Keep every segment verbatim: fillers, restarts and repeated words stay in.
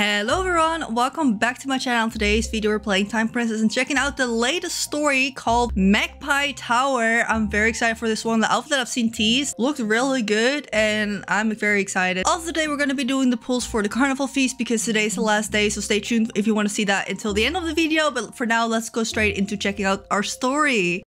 Hello everyone, welcome back to my channel. In today's video we're playing Time Princess and checking out the latest story called Magpie Tower. I'm very excited for this one. The outfit that I've seen teased looked really good and I'm very excited. Also today we're going to be doing the pulls for the Carnival Feast because today's the last day, so stay tuned if you want to see that until the end of the video. But for now, let's go straight into checking out our story.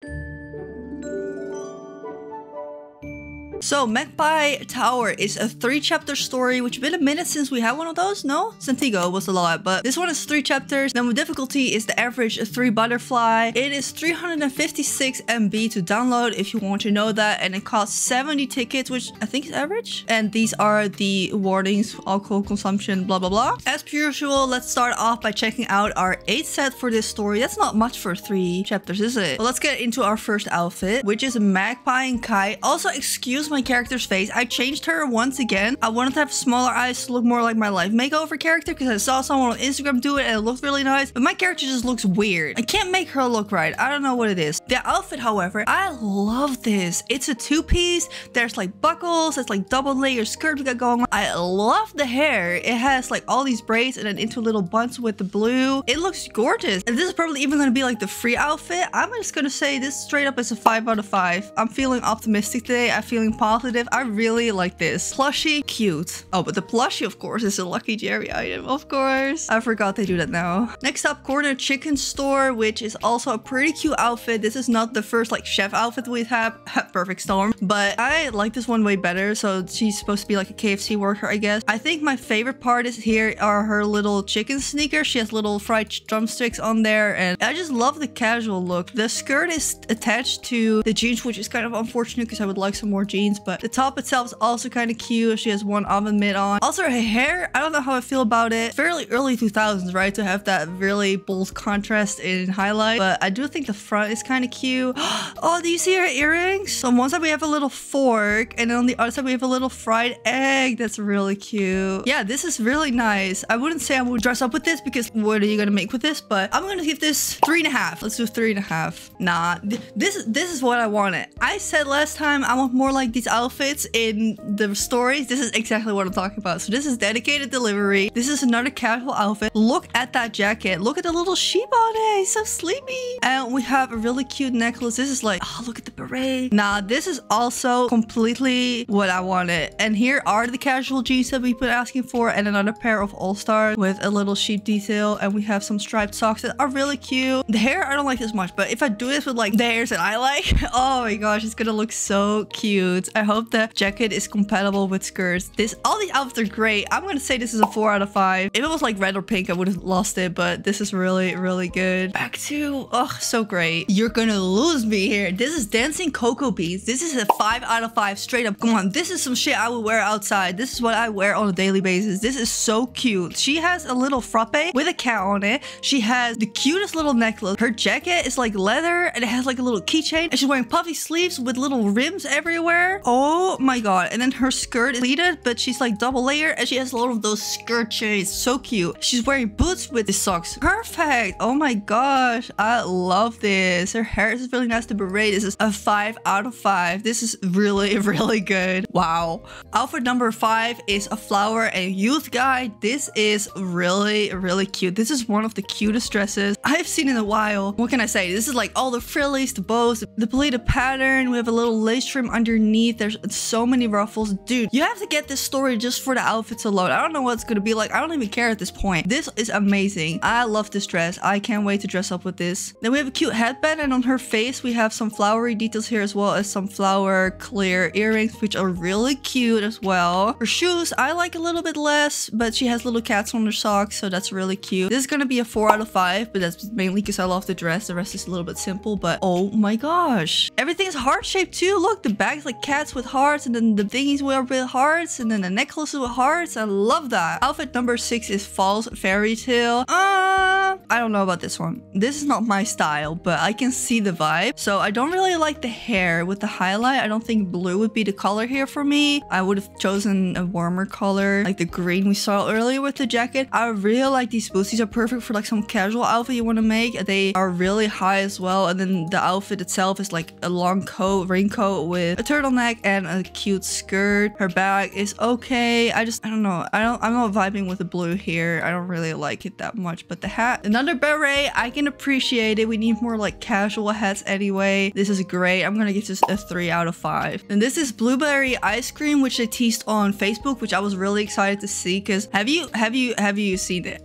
So Magpie Tower is a three chapter story, which has been a minute since we had one of those, no? Santiago was a lot, but this one is three chapters. Then the difficulty is the average three butterfly. It is three hundred fifty-six megabytes to download if you want to know that, and it costs seventy tickets, which I think is average. And these are the warnings, alcohol consumption, blah, blah, blah. As per usual, let's start off by checking out our eight set for this story. That's not much for three chapters, is it? Well, let's get into our first outfit, which is Magpie and Kai. Also, excuse my character's face. I changed her once again. I wanted to have smaller eyes to look more like my life makeover character because I saw someone on Instagram do it and it looked really nice, but my character just looks weird. I can't make her look right. I don't know what it is. The outfit, however, I love this. It's a two-piece. There's like buckles. It's like double layer skirt we got going on. I love the hair. It has like all these braids and then into little buns with the blue. It looks gorgeous. And this is probably even going to be like the free outfit. I'm just going to say this straight up is a five out of five. I'm feeling optimistic today. I'm feeling positive. I really like this. Plushie, cute. Oh, but the plushie, of course, is a Lucky Jerry item. Of course. I forgot they do that now. Next up, Corner Chicken Store, which is also a pretty cute outfit. This is not the first, like, chef outfit we have. Perfect storm. But I like this one way better. So she's supposed to be, like, a K F C worker, I guess. I think my favorite part is here are her little chicken sneakers. She has little fried drumsticks on there. And I just love the casual look. The skirt is attached to the jeans, which is kind of unfortunate because I would like some more jeans. Jeans, but the top itself is also kind of cute. She has one oven mitt on. Also, her hair, I don't know how I feel about it. Fairly early two thousands, right? To have that really bold contrast in highlight. But I do think the front is kind of cute. Oh, do you see her earrings? So on one side we have a little fork, and then on the other side we have a little fried egg. That's really cute. Yeah, this is really nice. I wouldn't say I would dress up with this because what are you gonna make with this? But I'm gonna give this three and a half. Let's do three and a half. Nah, th this is this is what I wanted. I said last time I want more like these outfits in the stories. This is exactly what I'm talking about. So this is dedicated delivery. This is another casual outfit. Look at that jacket. Look at the little sheep on it. It's so sleepy. And we have a really cute necklace. This is like, oh, look at the beret. Nah, this is also completely what I wanted. And here are the casual jeans that we've been asking for, and another pair of all-stars with a little sheep detail. And we have some striped socks that are really cute. The hair, I don't like this much, but if I do this with like the hairs that I like, oh my gosh, it's gonna look so cute. I hope the jacket is compatible with skirts. This, all these outfits are great. I'm gonna say this is a four out of five. If it was like red or pink, I would have lost it, but this is really, really good. Back to, oh, so great. You're gonna lose me here. This is Dancing Cocoa Beans. This is a five out of five, straight up. Come on, this is some shit I would wear outside. This is what I wear on a daily basis. This is so cute. She has a little frappe with a cat on it. She has the cutest little necklace. Her jacket is like leather and it has like a little keychain. And she's wearing puffy sleeves with little rims everywhere. Oh my god. And then her skirt is pleated, but she's like double layer and she has a lot of those skirt chains. So cute. She's wearing boots with the socks. Perfect. Oh my gosh. I love this. Her hair is really nice. The beret, this is a five out of five. This is really, really good. Wow. Outfit number five is a flower and youth guy. This is really, really cute. This is one of the cutest dresses I've seen in a while. What can I say? This is like all the frillies, the bows, the pleated pattern. We have a little lace trim underneath. There's so many ruffles. Dude, you have to get this story just for the outfits alone. I don't know what it's gonna be like. I don't even care at this point. This is amazing. I love this dress. I can't wait to dress up with this. Then we have a cute headband, and on her face we have some flowery details here, as well as some flower clear earrings, which are really cute as well. Her shoes I like a little bit less, but she has little cats on her socks, so that's really cute. This is gonna be a four out of five, but that's mainly because I love the dress. The rest is a little bit simple, but oh my gosh. Everything is heart shaped too. Look, the bag's like cats with hearts, and then the thingies with hearts, and then the necklaces with hearts. I love that. Outfit number six is False Fairy Tale. Uh, I don't know about this one. This is not my style, but I can see the vibe. So I don't really like the hair with the highlight. I don't think blue would be the color here for me. I would have chosen a warmer color, like the green we saw earlier with the jacket. I really like these boots. These are perfect for like some casual outfit you want to make. They are really high as well. And then the outfit itself is like a long coat, raincoat with a turtleneck and a cute skirt. Her bag is okay. I just, I don't know. I don't, I'm not vibing with the blue here. I don't really like it that much, but the hat, another beret, I can appreciate it. We need more like casual hats anyway. This is great. I'm gonna give this a three out of five. And this is blueberry ice cream, which they teased on Facebook, which I was really excited to see. Cause have you, have you, have you seen it?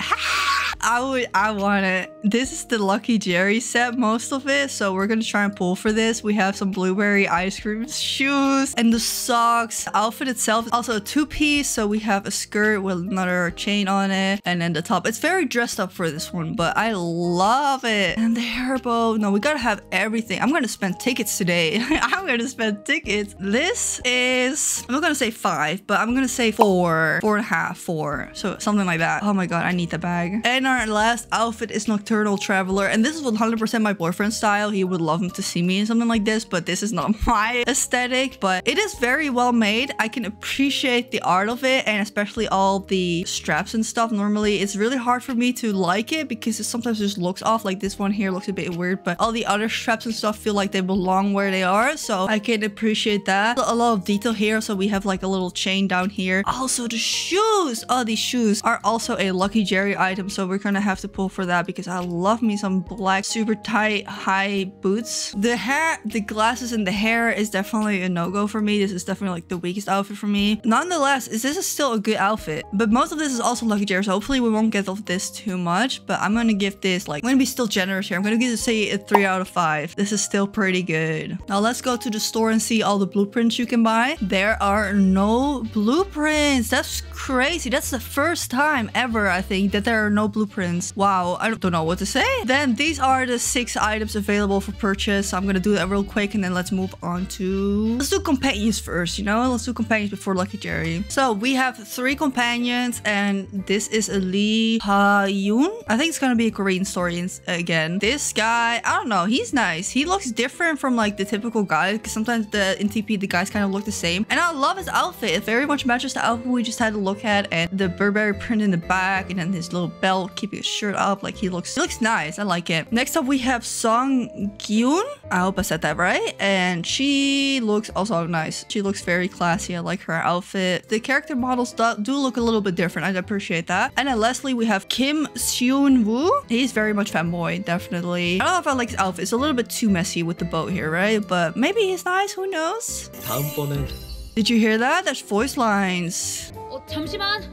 I would, I want it. This is the Lucky Jerry set, most of it. So we're gonna try and pull for this. We have some blueberry ice cream, shoes, and the socks. The outfit itself is also a two-piece. So we have a skirt with another chain on it, and then the top. It's very dressed up for this one, but I love it. And the hair bow. No, we gotta have everything. I'm gonna spend tickets today. I'm gonna spend tickets. This is, I'm not gonna say five, but I'm gonna say four, four and a half, four. So something like that. Oh my god, I need the bag. And our last outfit is Nocturnal Traveler, and this is one hundred percent my boyfriend's style. He would love him to see me in something like this, but this is not my aesthetic. But it is very well made. I can appreciate the art of it, and especially all the straps and stuff. Normally it's really hard for me to like it because it sometimes just looks off. Like this one here looks a bit weird, but all the other straps and stuff feel like they belong where they are, so I can appreciate that. A lot of detail here, so we have like a little chain down here. Also the shoes, oh, these shoes are also a Lucky Jerry item, so we're gonna have to pull for that because I love me some black super tight high boots. The hair, the glasses, and the hair is definitely a no-go for me. This is definitely like the weakest outfit for me. Nonetheless, is this is still a good outfit, but most of this is also Lucky Jerry, so hopefully we won't get off this too much. But I'm gonna give this, like, I'm gonna be still generous here. I'm gonna give this say a three out of five. This is still pretty good. Now let's go to the store and see all the blueprints you can buy. There are no blueprints. That's crazy. That's the first time ever, I think, that there are no blueprints. Prints. Wow, I don't know what to say. Then these are the six items available for purchase. So I'm gonna do that real quick and then let's move on to... Let's do companions first, you know? Let's do companions before Lucky Jerry. So we have three companions, and this is a Lee Ha-yoon. I think it's gonna be a Korean story again. This guy, I don't know, he's nice. He looks different from like the typical guy, because sometimes the in T P, the guys kind of look the same. And I love his outfit. It very much matches the outfit we just had to look at, and the Burberry print in the back, and then his little belt, keeping his shirt up. Like, he looks he looks nice. I like it. Next up we have Song-gyun. I hope I said that right. And she looks also nice. She looks very classy. I like her outfit. The character models do, do look a little bit different. I appreciate that. And then lastly we have Kim Seon-woo. He's very much fanboy, definitely. I don't know if I like his outfit. It's a little bit too messy with the boat here, right? But maybe he's nice, who knows? Did you hear that? That's voice lines. Oh, 잠시만.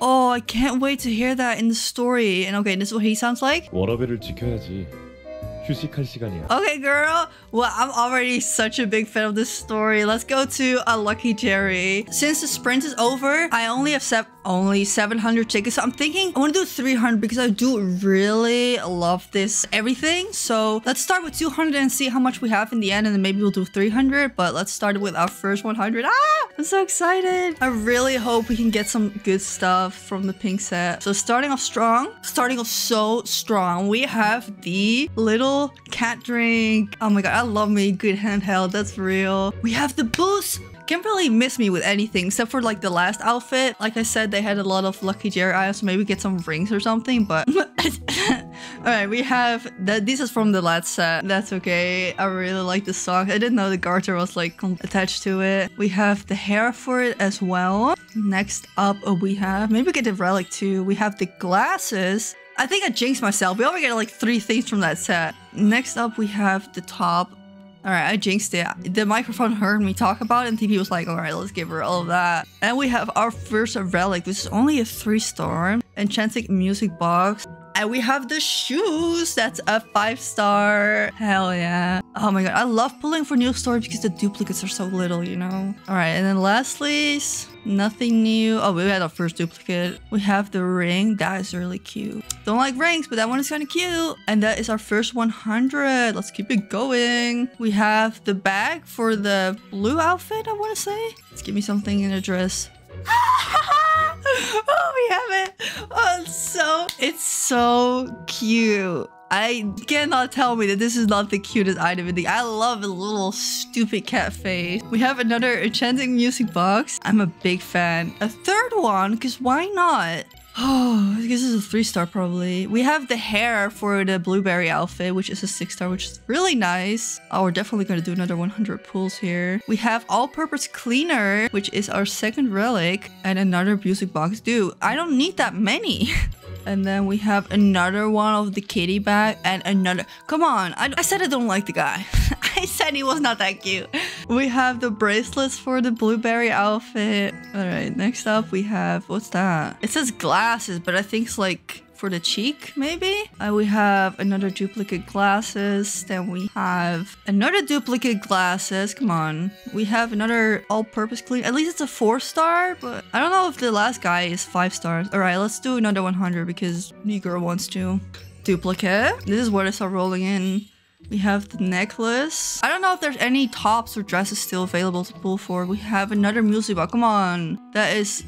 Oh, I can't wait to hear that in the story. And okay, this is what he sounds like. Okay, girl. Well, I'm already such a big fan of this story. Let's go to a Lucky Jerry. Since the sprint is over, I only have seven only seven hundred tickets. So I'm thinking I want to do three hundred because I do really love this everything. So let's start with two hundred and see how much we have in the end, and then maybe we'll do three hundred. But let's start with our first one hundred. Ah, I'm so excited. I really hope we can get some good stuff from the pink set. So starting off strong, starting off so strong, we have the little cat drink. Oh my god, I love me good handheld. That's real. We have the boost. Can't really miss me with anything except for like the last outfit. Like I said, they had a lot of Lucky Jerry items. Maybe get some rings or something, but alright, we have that. This is from the last set. That's okay. I really like the socks. I didn't know the garter was like attached to it. We have the hair for it as well. Next up, we have maybe get the relic too. We have the glasses. I think I jinxed myself. We only get like three things from that set. Next up, we have the top. All right, I jinxed it. The microphone heard me talk about it, and T P was like, all right, let's give her all of that. And we have our first relic, which is only a three-star. Enchanted music box. And we have the shoes. That's a five-star. Hell yeah. Oh my god, I love pulling for new stories because the duplicates are so little, you know? All right, and then lastly, nothing new. Oh, we had our first duplicate. We have the ring. That is really cute. Don't like rings, but that one is kind of cute. And that is our first one hundred. Let's keep it going. We have the bag for the blue outfit, I want to say. Let's give me something in a dress. Oh, we have it. Oh, it's so, it's so cute. I cannot tell me that this is not the cutest item in the- I love the little stupid cat face. We have another enchanting music box. I'm a big fan. A third one, because why not? Oh, I guess this is a three star probably. We have the hair for the blueberry outfit, which is a six star, which is really nice. Oh, we're definitely going to do another one hundred pulls here. We have all-purpose cleaner, which is our second relic, and another music box. Dude, I don't need that many. And then we have another one of the kitty bag and another. Come on, I, I said I don't like the guy. I said he was not that cute. We have the bracelets for the blueberry outfit. All right, next up we have, what's that? It says glasses, but I think it's like for the cheek, maybe? Uh, we have another duplicate glasses. Then we have another duplicate glasses. Come on. We have another all-purpose clean. At least it's a four star, but I don't know if the last guy is five stars. All right, let's do another one hundred because new girl wants to. Duplicate. This is where I start rolling in. We have the necklace. I don't know if there's any tops or dresses still available to pull for. We have another music box. Come on. That is...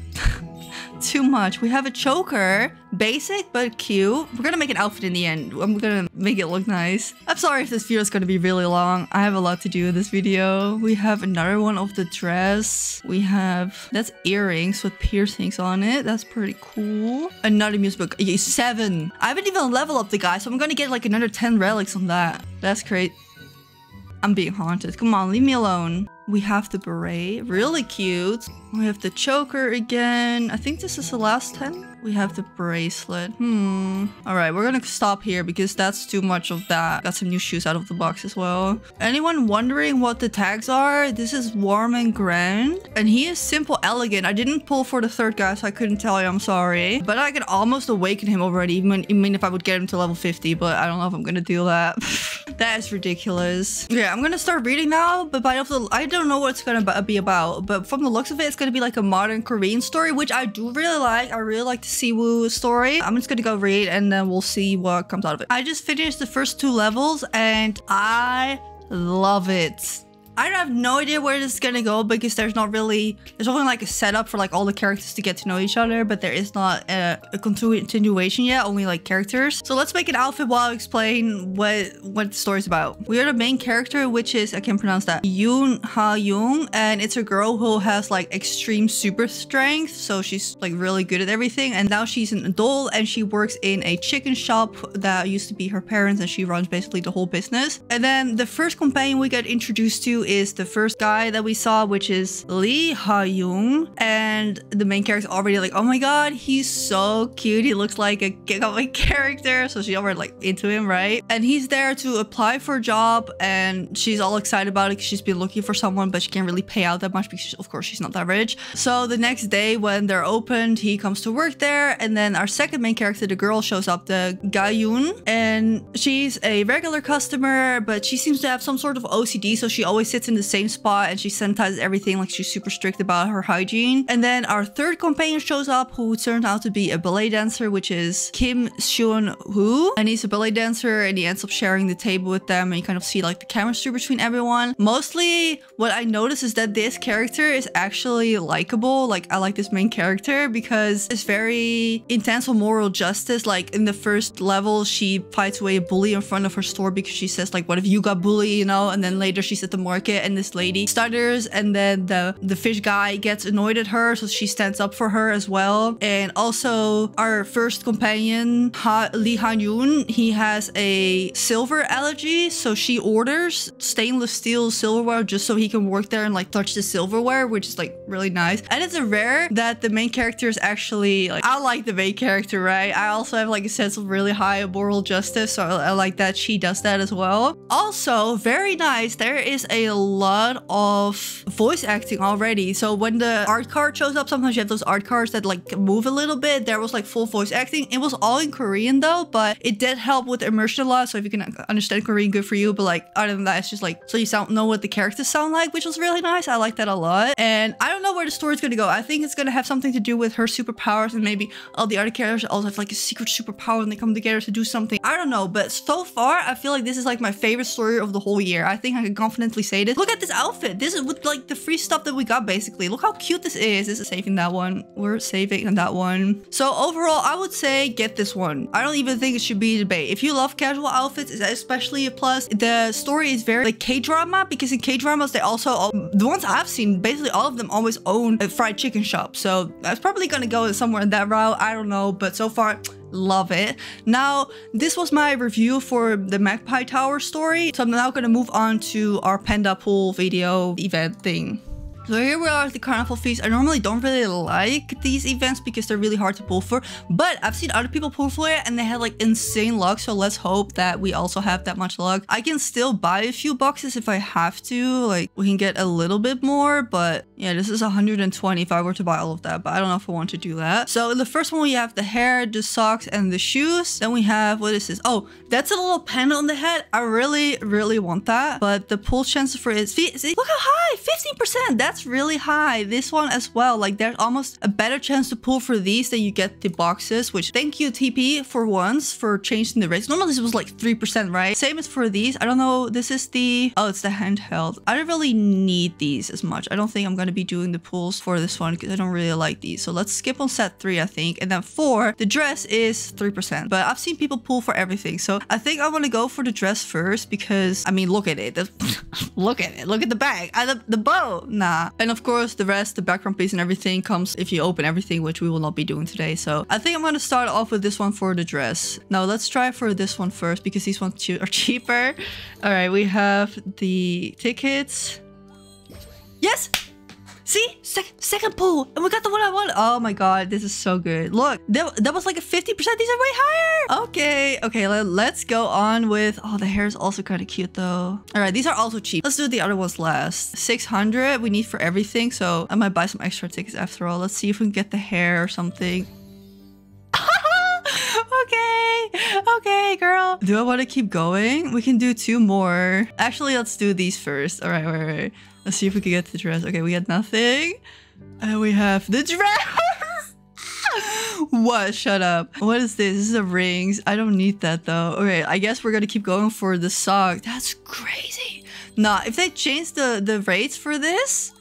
too much. We have a choker. Basic, but cute. We're gonna make an outfit in the end. I'm gonna make it look nice. I'm sorry if this video is gonna be really long. I have a lot to do in this video. We have another one of the dress. We have... that's earrings with piercings on it. That's pretty cool. Another music book. Yeah, seven. I haven't even leveled up the guy, so I'm gonna get like another ten relics on that. That's great. I'm being haunted. Come on, leave me alone. We have the beret, really cute. We have the choker again. I think this is the last ten. We have the bracelet. Hmm. All right, we're gonna stop here because that's too much of that. Got some new shoes out of the box as well. Anyone wondering what the tags are? This is Warm and Grand. And he is Simple Elegant. I didn't pull for the third guy, so I couldn't tell you, I'm sorry. But I could almost awaken him already, even, even if I would get him to level fifty, but I don't know if I'm gonna do that. That is ridiculous. Yeah, I'm gonna start reading now, but by the I don't know what it's gonna be about. But from the looks of it, it's gonna be like a modern Korean story, which I do really like. I really like the Siwoo story. I'm just gonna go read and then we'll see what comes out of it. I just finished the first two levels and I love it. I have no idea where this is gonna go because there's not really, there's only like a setup for like all the characters to get to know each other, but there is not a, a continuation yet, only like characters. So let's make an outfit while I explain what what the story's about. We are the main character, which is, I can't pronounce that, Yoon Ha-yong, and it's a girl who has like extreme super strength, so she's like really good at everything. And now she's an adult and she works in a chicken shop that used to be her parents, and she runs basically the whole business. And then the first companion we get introduced to is the first guy that we saw, which is Lee Ha-yoon, and the main character already like, oh my god, he's so cute, he looks like a gigabyte character, so she already like into him, right? And he's there to apply for a job, and she's all excited about it because she's been looking for someone, but she can't really pay out that much because of course she's not that rich. So the next day when they're opened, he comes to work there, and then our second main character, the girl, shows up, the Ga-yoon, and she's a regular customer, but she seems to have some sort of O C D, so she always sits in the same spot and she sanitizes everything, like she's super strict about her hygiene. And then our third companion shows up, who turned out to be a ballet dancer, which is Kim Seon-woo, and he's a ballet dancer and he ends up sharing the table with them, and you kind of see like the chemistry between everyone. Mostly what I notice is that this character is actually likable. Like I like this main character because it's very intense on moral justice. Like in the first level she fights away a bully in front of her store because she says like, what if you got bullied, you know? And then later she's at the market and this lady stutters, and then the the fish guy gets annoyed at her, so she stands up for her as well. And also our first companion, ha Lee Ha-yoon, he has a silver allergy, so she orders stainless steel silverware just so he can work there and like touch the silverware, which is like really nice. And it's a rare that the main character is actually like, I like the main character, right? I also have like a sense of really high moral justice, so I, I like that she does that as well. Also very nice, there is a lot of voice acting already. So when the art card shows up, sometimes you have those art cards that like move a little bit. There was like full voice acting. It was all in Korean though, but it did help with immersion a lot. So if you can understand Korean, good for you. But like other than that, it's just like, so you sound know what the characters sound like, which was really nice. I like that a lot. And I don't know where the story's gonna go. I think it's gonna have something to do with her superpowers, and maybe all the other characters also have like a secret superpower and they come together to do something. I don't know, but so far I feel like this is like my favorite story of the whole year. I think I can confidently say updated. Look at this outfit. This is with like the free stuff that we got basically. Look how cute this is. This is saving that one. We're saving that one. So overall, I would say get this one. I don't even think it should be a debate. If you love casual outfits, it's especially a plus. The story is very like K-drama, because in K-dramas, they also, all, the ones I've seen, basically all of them always own a fried chicken shop. So I was probably going to go somewhere in that route. I don't know, but so far, love it. Now, this was my review for the Magpie Tower story. So I'm now going to move on to our Panda Pool video event thing. So here we are at the Carnival Feast. I normally don't really like these events because they're really hard to pull for, but I've seen other people pull for it and they had like insane luck. So let's hope that we also have that much luck. I can still buy a few boxes if I have to, like we can get a little bit more, but yeah, this is one hundred twenty if I were to buy all of that, but I don't know if I want to do that. So in the first one, we have the hair, the socks, and the shoes. Then we have, what is this? Oh, that's a little pendant on the head. I really, really want that, but the pull chances for it, see, look how high, fifteen percent. That's really high. This one as well, like there's almost a better chance to pull for these than you get the boxes, which thank you T P for once for changing the rates. Normally this was like three percent, right? Same as for these. I don't know, this is the, oh, it's the handheld. I don't really need these as much. I don't think I'm going to be doing the pulls for this one because I don't really like these. So let's skip on set three, I think. And then four, the dress is three percent, but I've seen people pull for everything. So I think I want to go for the dress first because, I mean, look at it. Look at it. Look at the bag. I, the, the bow. Nah. And of course, the rest, the background piece and everything comes if you open everything, which we will not be doing today. So I think I'm going to start off with this one for the dress. Now, let's try for this one first because these ones are cheaper. All right, we have the tickets. Yes! See? Sec second pull. And we got the one I want. Oh my god, this is so good. Look, that, that was like a fifty percent. These are way higher. Okay, okay, let, let's go on with... Oh, the hair is also kind of cute though. All right, these are also cheap. Let's do the other ones last. six hundred we need for everything. So I might buy some extra tickets after all. Let's see if we can get the hair or something. Okay, okay, girl. Do I want to keep going? We can do two more. Actually, let's do these first. All right, wait, wait. Let's see if we can get the dress. Okay, we got nothing. And we have the dress! What? Shut up. What is this? This is the rings. I don't need that though. Okay, I guess we're gonna keep going for the sock. That's crazy. Nah, if they change the, the rates for this...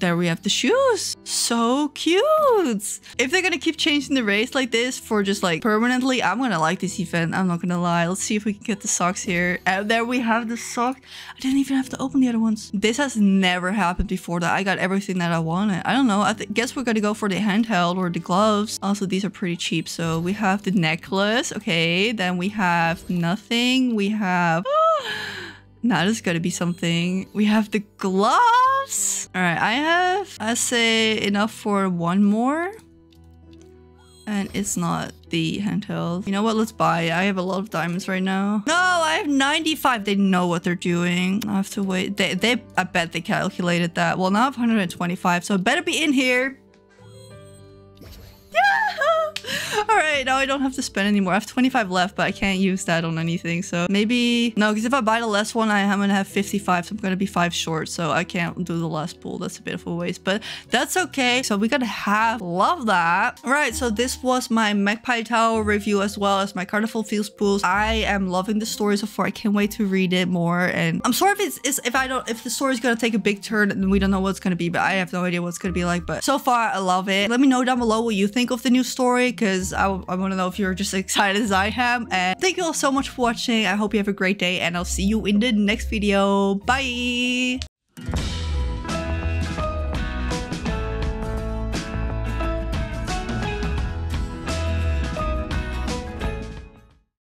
There we have the shoes. So cute. If they're gonna keep changing the race like this for just like permanently, I'm gonna like this event. I'm not gonna lie. Let's see if we can get the socks here. And there we have the sock. I didn't even have to open the other ones. This has never happened before that I got everything that I wanted. I don't know. I guess we're gonna go for the handheld or the gloves. Also, these are pretty cheap. So we have the necklace. Okay, then we have nothing. We have... Now there's gotta be something. We have the gloves. All right, I have, I say enough for one more. And it's not the handheld. You know what? Let's buy it. I have a lot of diamonds right now. No, I have ninety-five. They know what they're doing. I have to wait. They, they, I bet they calculated that. Well, now I have one hundred twenty-five, so it better be in here. All right, now I don't have to spend anymore. I have twenty-five left, but I can't use that on anything. So maybe... No, because if I buy the last one, I am going to have fifty-five. So I'm going to be five short. So I can't do the last pull. That's a bit of a waste, but that's okay. So we got to have... Love that. All right, so this was my Magpie Tower review as well as my Carnival Feast pools. I am loving the story so far. I can't wait to read it more. And I'm sorry if it's, it's if I don't... If the story is going to take a big turn and we don't know what it's going to be, but I have no idea what it's going to be like. But so far, I love it. Let me know down below what you think of the new story, because I, I want to know if you're just as excited as I am. And thank you all so much for watching. I hope you have a great day and I'll see you in the next video. Bye!